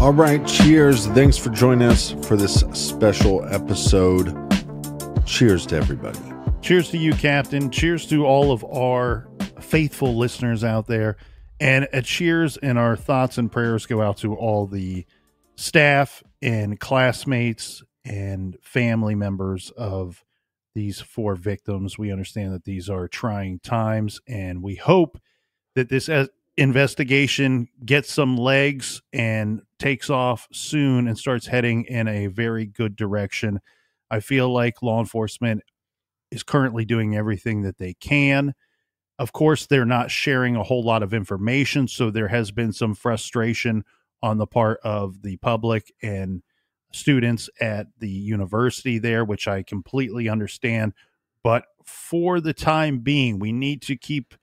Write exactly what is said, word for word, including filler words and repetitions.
All right, cheers. Thanks for joining us for this special episode. Cheers to everybody. Cheers to you, Captain. Cheers to all of our faithful listeners out there. And a cheers and our thoughts and prayers go out to all the staff and classmates and family members of these four victims. We understand that these are trying times, and we hope that this investigation gets some legs and takes off soon and starts heading in a very good direction. I feel like law enforcement is currently doing everything that they can. Of course, they're not sharing a whole lot of information, so there has been some frustration on the part of the public and students at the university there, which I completely understand. But for the time being, we need to keep